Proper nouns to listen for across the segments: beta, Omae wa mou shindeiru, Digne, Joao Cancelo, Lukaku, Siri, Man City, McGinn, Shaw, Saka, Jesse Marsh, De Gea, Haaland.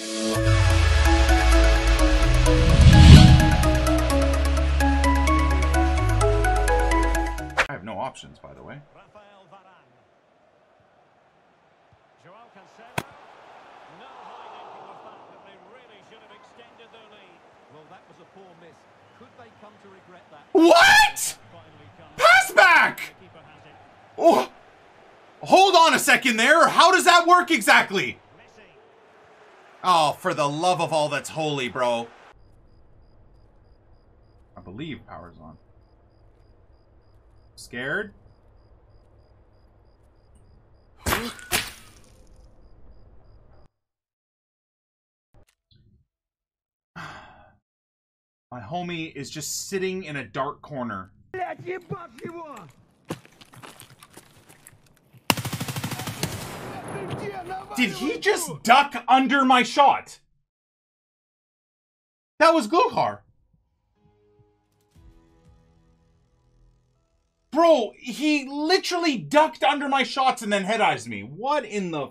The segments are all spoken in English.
I have no options, by the way. Joao Cancelo, no hiding from the fact that they really should have extended their lead. Well, that was a poor miss. Could they come to regret that? What? Pass back! Oh, hold on a second there. How does that work exactly? Oh, for the love of all that's holy, bro. I believe power's on. Scared? My homie is just sitting in a dark corner. Did he just duck under my shot? That was Glukar. Bro, he literally ducked under my shots and then head-eyes me. What in the...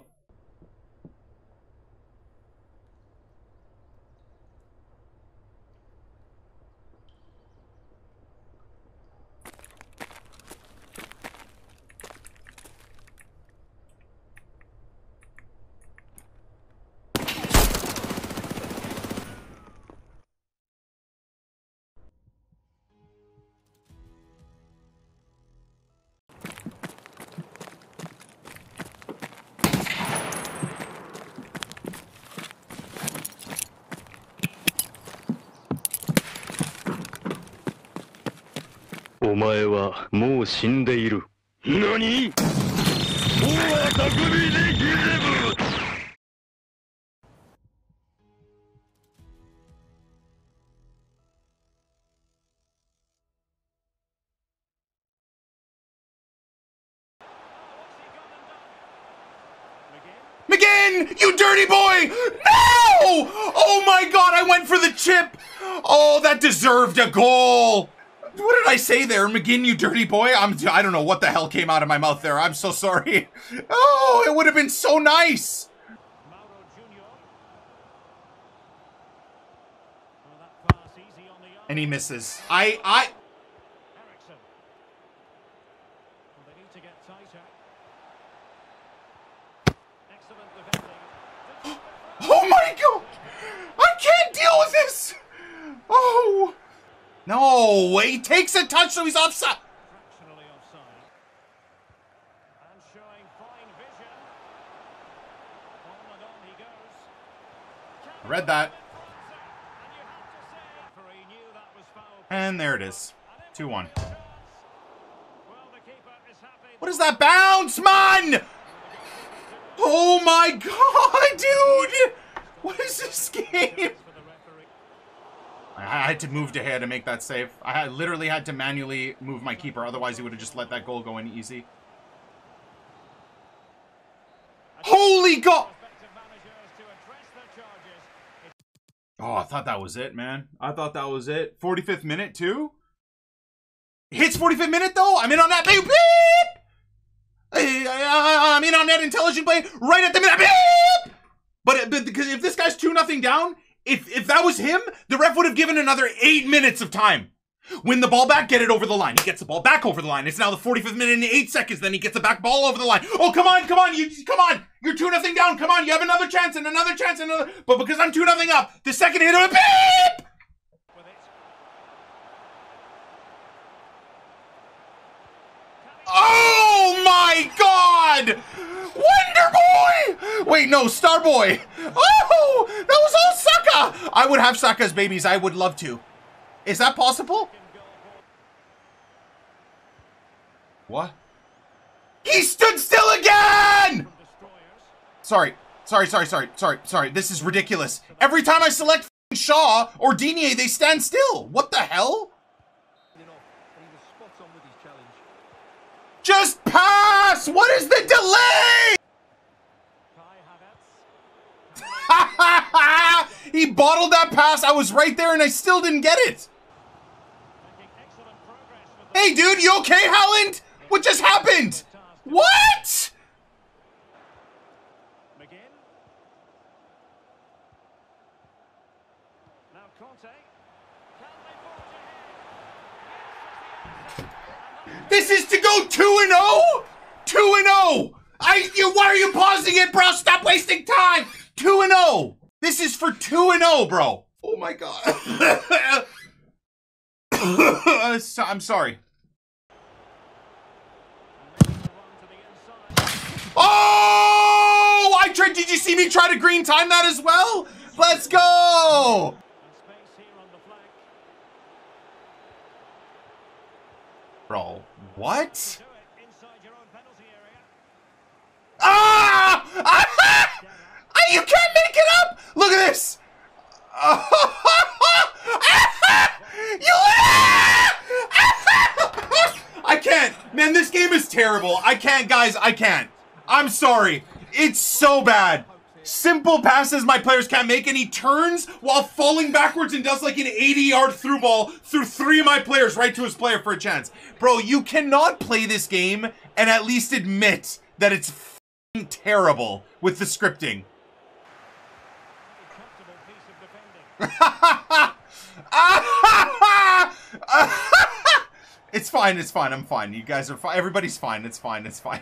Omae wa mou shindeiru. Nani? McGinn, you dirty boy! No! Oh my God, I went for the chip! Oh, that deserved a goal! What did I say there? McGinn, you dirty boy? I don't know what the hell came out of my mouth there. I'm so sorry. Oh, it would have been so nice. And he misses. Oh my God! I can't deal with this! Oh... No, he takes a touch, so he's offside. Fractionally offside. And showing fine vision. On and on he goes. Read that. And there it is. 2-1. What is that bounce, man? Oh my God, dude! What is this game? I had to move De Gea to make that save. I literally had to manually move my keeper. Otherwise, he would have just let that goal go in easy. Holy God! Oh, I thought that was it, man. I thought that was it. 45th minute, too? Hits 45th minute, though? I'm in on that. Beep, beep! I'm in on that intelligent play right at the minute. Beep! But because if this guy's 2-0 down... If that was him, the ref would have given another 8 minutes of time. Win the ball back, get it over the line. He gets the ball back over the line. It's now the 45th minute and 8 seconds. Then he gets the back ball over the line. Oh, come on, come on. You're 2-0 down. Come on. You have another chance and another chance. And another. But because I'm 2-0 up, the second hit of a beep. Oh, my God. Wonder Boy. Wait, no, Star Boy. Oh, that was all Saka. I would have Saka's babies. I would love to. Is that possible? What? He stood still again! Sorry. This is ridiculous. Every time I select Shaw or Digne, they stand still. What the hell? Just pass! What is the delay? He bottled that pass. I was right there, and I still didn't get it. Hey, dude, you okay, Haaland? What just happened? What? This is to go 2-0? 2-0! Why are you pausing it, bro? Stop wasting time! 2-0! This is for 2-0, bro! Oh my god. I'm sorry. Oh! I tried. Did you see me try to green time that as well? Let's go! Bro, what? Ah! You can't make it up! Look at this! I can't. Man, this game is terrible. I can't, guys. I can't. I'm sorry. It's so bad. Simple passes my players can't make, and he turns while falling backwards and does like an 80-yard through ball through three of my players right to his player for a chance. Bro, you cannot play this game and at least admit that it's f***ing terrible with the scripting. It's fine, it's fine, I'm fine. You guys are fine, everybody's fine, it's fine, it's fine.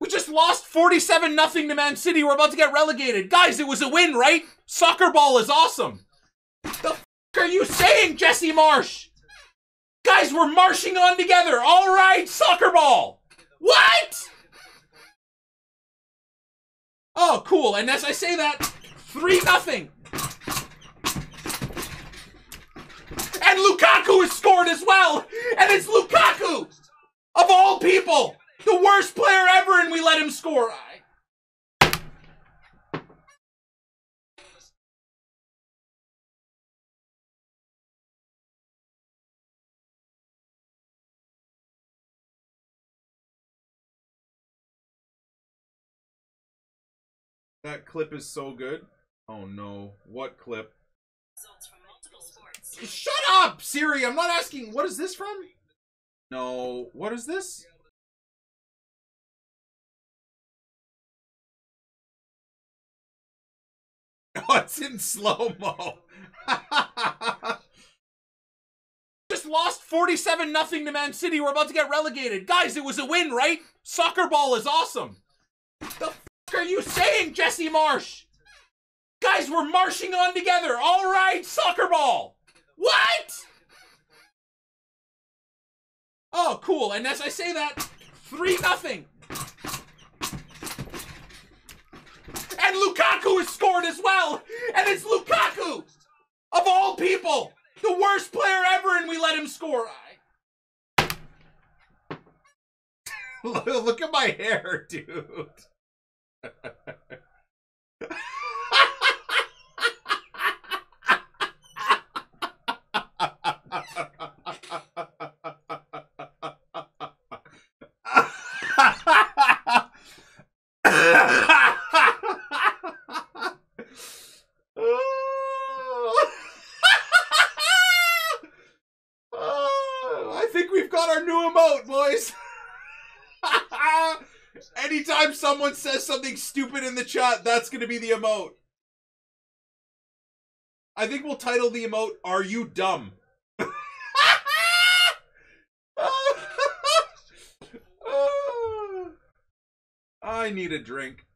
We just lost 47-0 to Man City, we're about to get relegated. Guys, it was a win, right? Soccer ball is awesome. The f*** are you saying, Jesse Marsh? Guys, we're marching on together, all right, soccer ball. What? Oh, cool, and as I say that, 3-0. And Lukaku has scored as well! And it's Lukaku! Of all people! The worst player ever, and we let him score! That clip is so good. Oh no, what clip? Results from multiple sports. Shut up, Siri! I'm not asking, what is this from? No, what is this? Oh, it's in slow-mo. Just lost 47-0 to Man City, we're about to get relegated. Guys, it was a win, right? Soccer ball is awesome. The f*** are you saying, Jesse Marsh? Guys, we're marching on together. All right, soccer ball. What? Oh, cool. And as I say that, 3-0. And Lukaku has scored as well. And it's Lukaku. Of all people, the worst player ever, and we let him score. Look at my hair, dude. I think we've got our new emote, boys. Anytime someone says something stupid in the chat, that's going to be the emote. I think we'll title the emote, Are You Dumb? I need a drink.